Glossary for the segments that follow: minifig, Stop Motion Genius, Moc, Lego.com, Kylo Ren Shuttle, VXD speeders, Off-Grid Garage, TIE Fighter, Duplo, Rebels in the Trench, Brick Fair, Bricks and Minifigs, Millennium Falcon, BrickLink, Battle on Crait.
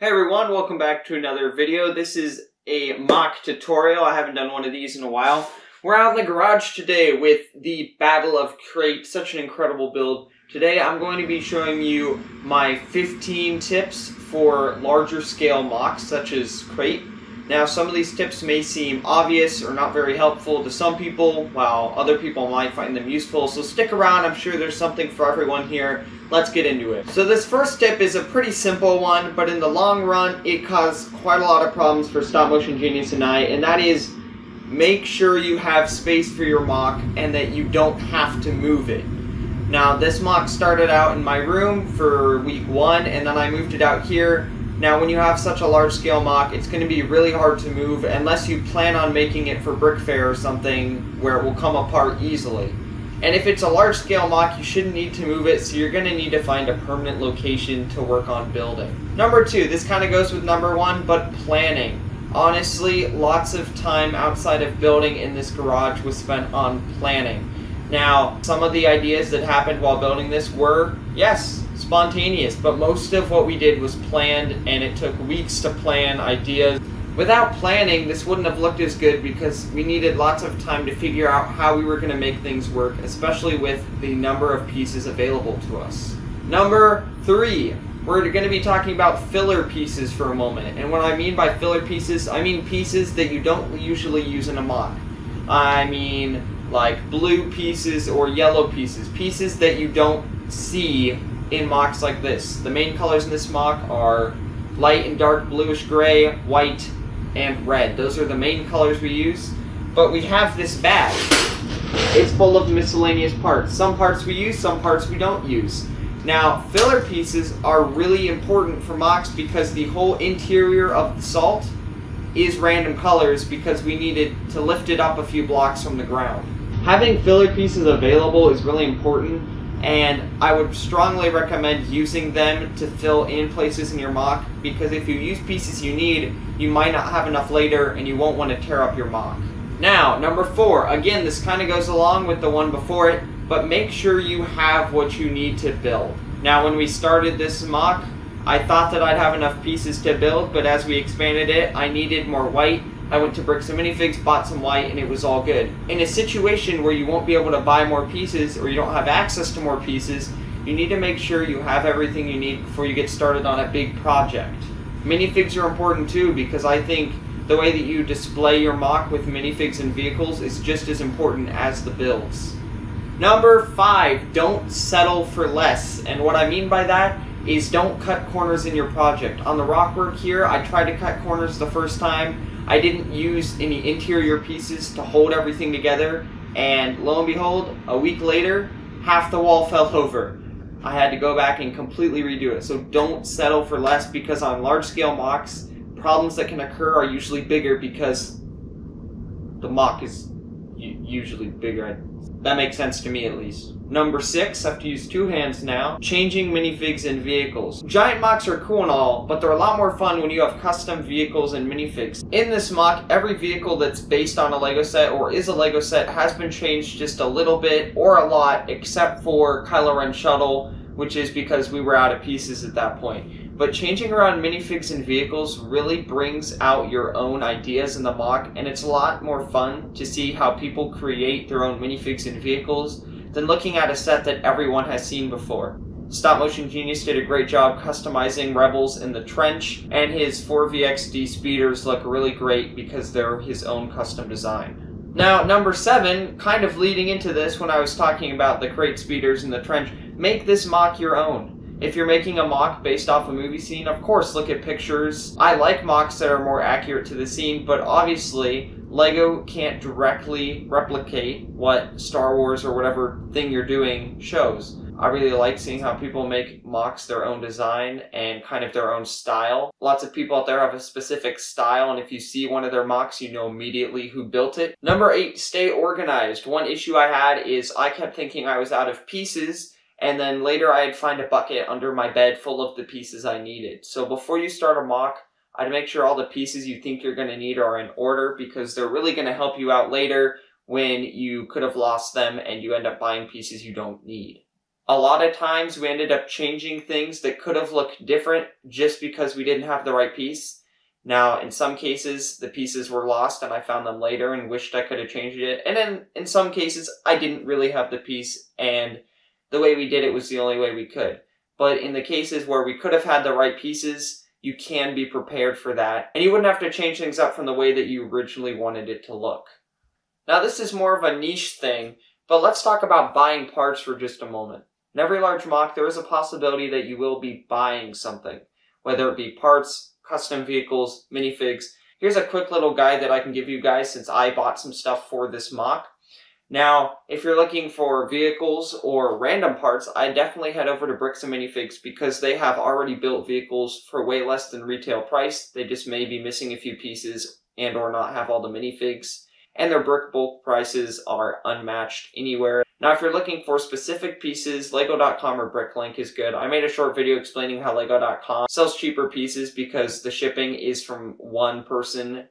Hey everyone, welcome back to another video. This is a mock tutorial. I haven't done one of these in a while. We're out in the garage today with the Battle on Crait, such an incredible build. Today I'm going to be showing you my 15 tips for larger scale mocks, such as Crait. Now some of these tips may seem obvious or not very helpful to some people, while other people might find them useful, so stick around, I'm sure there's something for everyone here. Let's get into it. So this first tip is a pretty simple one, but in the long run, it caused quite a lot of problems for Stop Motion Genius and I, and that is make sure you have space for your mock and that you don't have to move it. Now this mock started out in my room for week 1, and then I moved it out here. Now when you have such a large scale mock, it's going to be really hard to move unless you plan on making it for Brick Fair or something where it will come apart easily. And if it's a large scale mock, you shouldn't need to move it, so you're going to need to find a permanent location to work on building. Number 2, this kind of goes with number 1, but planning. Honestly, lots of time outside of building in this garage was spent on planning. Now, some of the ideas that happened while building this were, yes, spontaneous, but most of what we did was planned, and it took weeks to plan ideas. Without planning, this wouldn't have looked as good because we needed lots of time to figure out how we were going to make things work, especially with the number of pieces available to us. Number 3, we're going to be talking about filler pieces for a moment. And what I mean by filler pieces, I mean pieces that you don't usually use in a mock. I mean like blue pieces or yellow pieces, pieces that you don't see in mocks like this. The main colors in this mock are light and dark bluish gray, white, and red. Those are the main colors we use, but we have this bag. It's full of miscellaneous parts. Some parts we use, some parts we don't use. Now, filler pieces are really important for mocks because the whole interior of the salt is random colors because we needed to lift it up a few blocks from the ground. Having filler pieces available is really important, and I would strongly recommend using them to fill in places in your mock, because if you use pieces you need, you might not have enough later and you won't want to tear up your mock. Now, number 4, again this kind of goes along with the one before it, but make sure you have what you need to build. Now when we started this mock, I thought that I'd have enough pieces to build, but as we expanded it, I needed more white. I went to Bricks and Minifigs, bought some white, and it was all good. In a situation where you won't be able to buy more pieces, or you don't have access to more pieces, you need to make sure you have everything you need before you get started on a big project. Minifigs are important too, because I think the way that you display your mock with minifigs and vehicles is just as important as the builds. Number 5, don't settle for less. And what I mean by that is don't cut corners in your project. On the rockwork here, I tried to cut corners the first time. I didn't use any interior pieces to hold everything together, and lo and behold, a week later, half the wall fell over. I had to go back and completely redo it. So don't settle for less, because on large-scale mocks, problems that can occur are usually bigger because the mock is usually bigger. That makes sense to me, at least. Number 6, I have to use 2 hands now. Changing minifigs and vehicles. Giant mocks are cool and all, but they're a lot more fun when you have custom vehicles and minifigs. In this mock, every vehicle that's based on a Lego set or is a Lego set has been changed just a little bit or a lot, except for Kylo Ren Shuttle, which is because we were out of pieces at that point. But changing around minifigs and vehicles really brings out your own ideas in the mock, and it's a lot more fun to see how people create their own minifigs and vehicles than looking at a set that everyone has seen before. Stop Motion Genius did a great job customizing Rebels in the Trench, and his 4 VXD speeders look really great because they're his own custom design. Now, number 7, kind of leading into this when I was talking about the Crait speeders in the Trench, make this mock your own. If you're making a mock based off a movie scene, of course, look at pictures. I like mocks that are more accurate to the scene, but obviously, Lego can't directly replicate what Star Wars or whatever thing you're doing shows. I really like seeing how people make mocks their own design and kind of their own style. Lots of people out there have a specific style, and if you see one of their mocks, you know immediately who built it. Number 8, stay organized. One issue I had is I kept thinking I was out of pieces, and then later I'd find a bucket under my bed full of the pieces I needed. So before you start a mock, I'd make sure all the pieces you think you're going to need are in order, because they're really going to help you out later when you could have lost them and you end up buying pieces you don't need. A lot of times we ended up changing things that could have looked different just because we didn't have the right piece. Now, in some cases, the pieces were lost and I found them later and wished I could have changed it. And then in some cases, I didn't really have the piece and the way we did it was the only way we could. But in the cases where we could have had the right pieces, you can be prepared for that. And you wouldn't have to change things up from the way that you originally wanted it to look. Now, this is more of a niche thing, but let's talk about buying parts for just a moment. In every large mock, there is a possibility that you will be buying something, whether it be parts, custom vehicles, minifigs. Here's a quick little guide that I can give you guys since I bought some stuff for this mock. Now, if you're looking for vehicles or random parts, I definitely head over to Bricks and Minifigs because they have already built vehicles for way less than retail price. They just may be missing a few pieces and or not have all the minifigs. And their brick bulk prices are unmatched anywhere. Now, if you're looking for specific pieces, Lego.com or BrickLink is good. I made a short video explaining how Lego.com sells cheaper pieces because the shipping is from one person,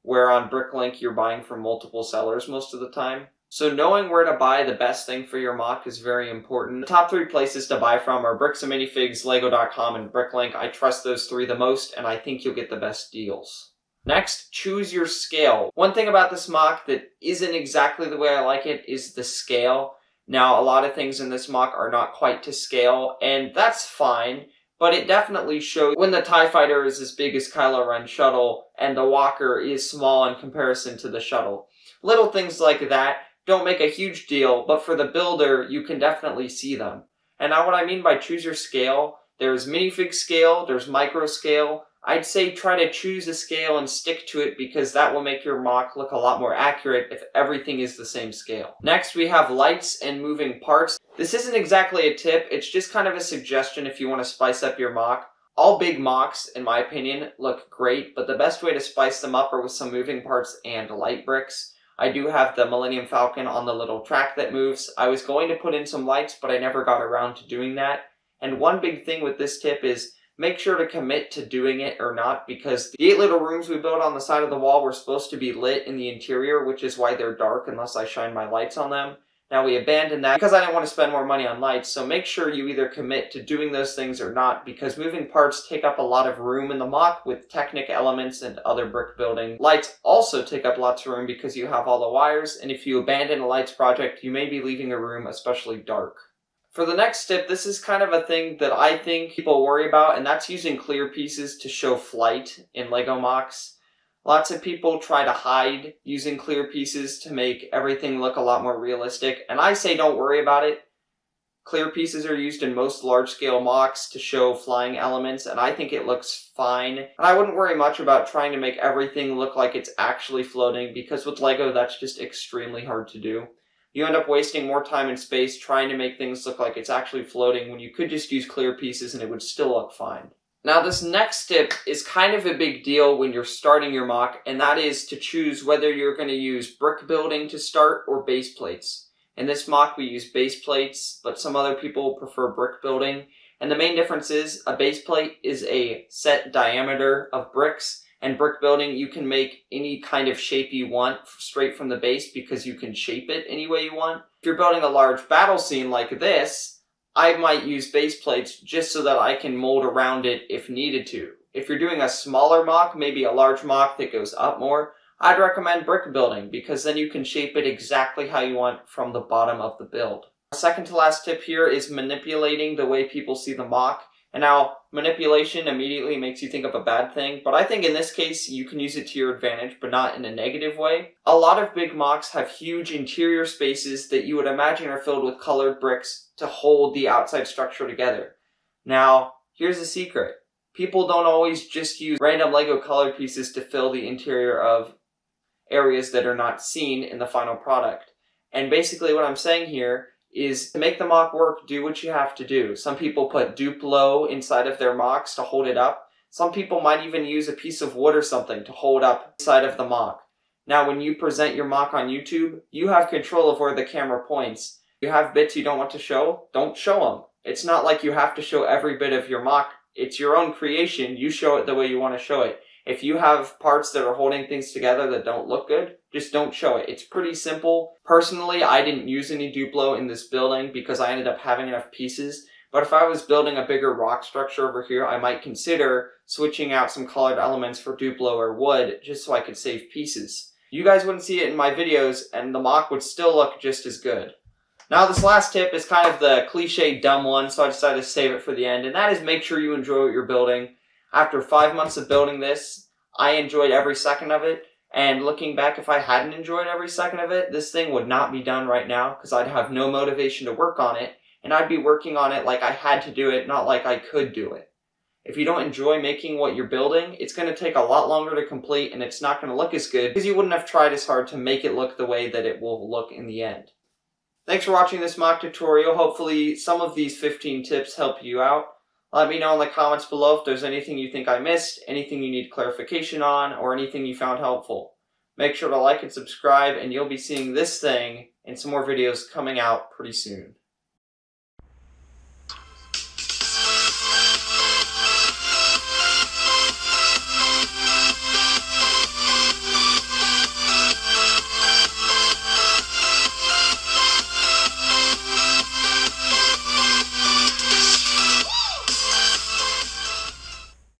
where on BrickLink you're buying from multiple sellers most of the time. So knowing where to buy the best thing for your mock is very important. The top three places to buy from are Bricks and Minifigs, Lego.com, and BrickLink. I trust those three the most, and I think you'll get the best deals. Next, choose your scale. One thing about this mock that isn't exactly the way I like it is the scale. Now, a lot of things in this mock are not quite to scale, and that's fine, but it definitely shows when the TIE Fighter is as big as Kylo Ren Shuttle and the walker is small in comparison to the shuttle. Little things like that don't make a huge deal, but for the builder, you can definitely see them. And now what I mean by choose your scale, there's minifig scale, there's micro scale. I'd say try to choose a scale and stick to it because that will make your mock look a lot more accurate if everything is the same scale. Next, we have lights and moving parts. This isn't exactly a tip, it's just kind of a suggestion if you want to spice up your mock. All big mocks, in my opinion, look great, but the best way to spice them up are with some moving parts and light bricks. I do have the Millennium Falcon on the little track that moves. I was going to put in some lights, but I never got around to doing that. And one big thing with this tip is make sure to commit to doing it or not, because the 8 little rooms we built on the side of the wall were supposed to be lit in the interior, which is why they're dark unless I shine my lights on them. Now we abandoned that because I didn't want to spend more money on lights, so make sure you either commit to doing those things or not, because moving parts take up a lot of room in the mock with Technic elements and other brick building. Lights also take up lots of room because you have all the wires, and if you abandon a lights project, you may be leaving a room especially dark. For the next tip, this is kind of a thing that I think people worry about, and that's using clear pieces to show flight in Lego mocks. Lots of people try to hide using clear pieces to make everything look a lot more realistic, and I say don't worry about it. Clear pieces are used in most large-scale mocks to show flying elements, and I think it looks fine. And I wouldn't worry much about trying to make everything look like it's actually floating, because with Lego, that's just extremely hard to do. You end up wasting more time and space trying to make things look like it's actually floating when you could just use clear pieces and it would still look fine. Now, this next tip is kind of a big deal when you're starting your mock, and that is to choose whether you're going to use brick building to start or base plates. In this mock, we use base plates, but some other people prefer brick building. And the main difference is a base plate is a set diameter of bricks. And brick building, you can make any kind of shape you want straight from the base because you can shape it any way you want. If you're building a large battle scene like this, I might use base plates just so that I can mold around it if needed to. If you're doing a smaller mock, maybe a large mock that goes up more, I'd recommend brick building because then you can shape it exactly how you want from the bottom of the build. Our second to last tip here is manipulating the way people see the mock. And now, manipulation immediately makes you think of a bad thing, but I think in this case, you can use it to your advantage, but not in a negative way. A lot of big mocks have huge interior spaces that you would imagine are filled with colored bricks to hold the outside structure together. Now, here's the secret. People don't always just use random Lego colored pieces to fill the interior of areas that are not seen in the final product. And basically what I'm saying here is to make the mock work, do what you have to do. Some people put Duplo inside of their mocks to hold it up. Some people might even use a piece of wood or something to hold up inside of the mock. Now, when you present your mock on YouTube, you have control of where the camera points. You have bits you don't want to show, don't show them. It's not like you have to show every bit of your mock. It's your own creation. You show it the way you want to show it. If you have parts that are holding things together that don't look good, Just don't show it. It's pretty simple. Personally, I didn't use any Duplo in this building because I ended up having enough pieces. But if I was building a bigger rock structure over here, I might consider switching out some colored elements for Duplo or wood just so I could save pieces. You guys wouldn't see it in my videos, and the mock would still look just as good. Now this last tip is kind of the cliche dumb one, so I decided to save it for the end, and that is make sure you enjoy what you're building. After 5 months of building this, I enjoyed every second of it, and looking back, if I hadn't enjoyed every second of it, this thing would not be done right now because I'd have no motivation to work on it. And I'd be working on it like I had to do it, not like I could do it. If you don't enjoy making what you're building, it's going to take a lot longer to complete, and it's not going to look as good because you wouldn't have tried as hard to make it look the way that it will look in the end. Thanks for watching this mock tutorial. Hopefully some of these 15 tips help you out. Let me know in the comments below if there's anything you think I missed, anything you need clarification on, or anything you found helpful. Make sure to like and subscribe, and you'll be seeing this thing and some more videos coming out pretty soon.